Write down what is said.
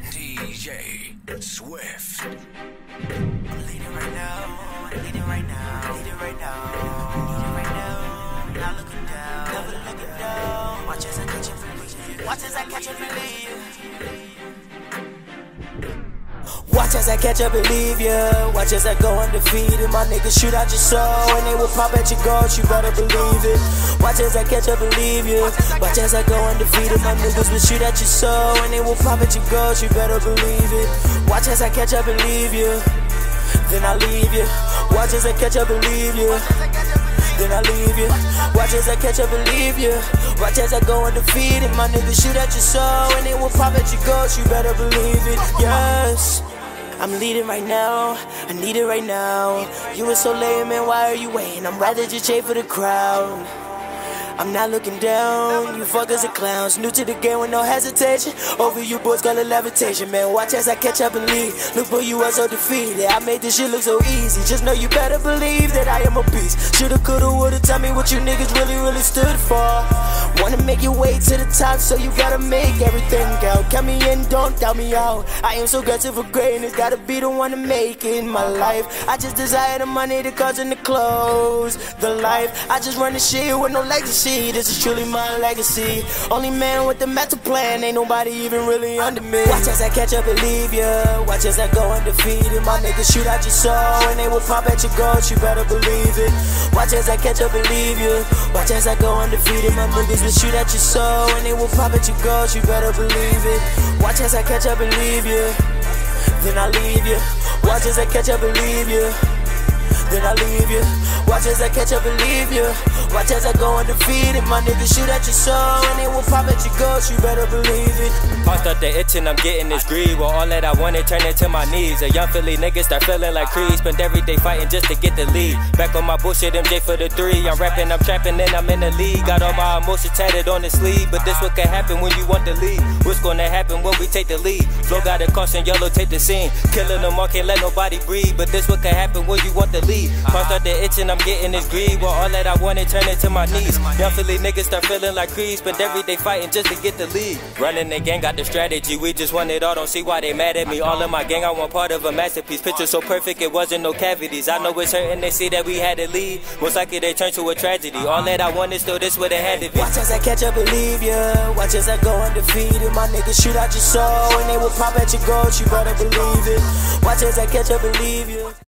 DJ Swift. I'm leading right now, leading right now, leading right now, leading right now. Not looking down, never looking down. Watch as I catch it from me, watch as I catch it from me. Watch as I catch up and leave ya. Watch as I go undefeated. My niggas shoot out your soul and they will pop at your guard. You better believe it. Watch as I catch up and leave ya. Watch as I go undefeated. My niggas will shoot at your soul and they will pop at your guard. You better believe it. Watch as I catch up and leave ya. Then I leave ya. Watch as I catch up and leave ya. Then I leave you. Watch as I catch up and leave you. Watch as I go undefeated. My niggas shoot at your soul and it will pop at your ghost. You better believe it. Yes, I'm leading right now. I need it right now. You were so lame, man. Why are you waiting? I'm rather just chase for the crowd. I'm not looking down, you fuckers are clowns. New to the game with no hesitation. Over you boys got a levitation, man. Watch as I catch up and leave. Look for you, I so defeated. I made this shit look so easy. Just know you better believe that I am a beast. Shoulda, coulda, woulda, tell me what you niggas really, really stood for. Wanna make your way to the top, so you gotta make everything out. Count me in, don't doubt me out. I am so grateful for greatness. Gotta be the one to make it in my life. I just desire the money, the cars, and the clothes. The life, I just run the shit with no legacy. This is truly my legacy. Only man with the mental plan. Ain't nobody even really under me. Watch as I catch up and leave ya. Watch as I go undefeated. My niggas shoot out your soul and they will pop at your ghost. You better believe it. Watch as I catch up and leave ya. Watch as I go undefeated. My niggas will shoot at your soul and they will pop at your ghost. You better believe it. Watch as I catch up and leave ya. Then I leave ya. Watch as I catch up and leave ya. Then I leave you. Watch as I catch up and leave you. Watch as I go undefeated. My niggas shoot at your soul and it will pop at your ghost. You better believe it. Post up the itch and I'm getting this greed. Well, all that I wanted turned into my knees. A young Philly nigga start feeling like Creed. Spend every day fighting just to get the lead. Back on my bullshit, MJ for the three. I'm rapping, I'm trapping, and I'm in the league. Got all my emotions tatted on the sleeve. But this what can happen when you want the lead. What's gonna happen when we take the lead? Flow got a caution, yellow, take the scene. Killing them all, can't let nobody breathe. But this what can happen when you want the lead. Post up the itch and I'm getting this greed. Well, all that I wanted turned into my knees. Young Philly niggas start feeling like Creed. Spend every day fighting just to get the lead. Running the gang, got the strategy. We just want it all, don't see why they mad at me. All in my gang, I want part of a masterpiece. Picture so perfect, it wasn't no cavities. I know it's hurting, they see that we had to leave. Most likely they turn to a tragedy. All that I wanted, still this would've had to be. Watch as I catch up and leave ya. Watch as I go undefeated. My niggas shoot out your soul and they will pop at your ghost. You better believe it. Watch as I catch up and leave ya.